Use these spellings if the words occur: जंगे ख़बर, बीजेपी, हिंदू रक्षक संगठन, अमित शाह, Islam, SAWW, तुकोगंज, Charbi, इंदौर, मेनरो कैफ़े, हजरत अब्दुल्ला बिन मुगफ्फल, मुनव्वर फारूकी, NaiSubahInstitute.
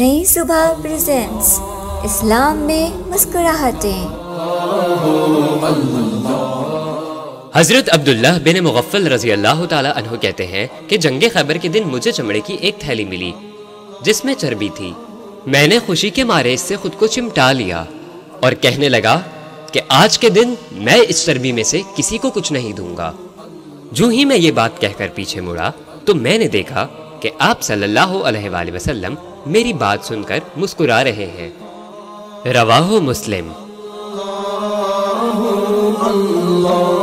नई सुबह प्रेजेंट्स इस्लाम में मुस्कुराहटें। हजरत अब्दुल्ला बिन मुगफ्फल रजी अल्लाह ताला अन्हु कहते हैं कि जंगे ख़बर के दिन मुझे चमड़े की एक थैली मिली जिसमें चर्बी थी। मैंने खुशी के मारे इससे खुद को चिमटा लिया और कहने लगा कि आज के दिन मैं इस चर्बी में से किसी को कुछ नहीं दूंगा। जो ही मैं ये बात कहकर पीछे मुड़ा तो मैंने देखा कि आप सल्लल्लाहु अलैहि वसल्लम मेरी बात सुनकर मुस्कुरा रहे हैं। रवाहु मुस्लिम।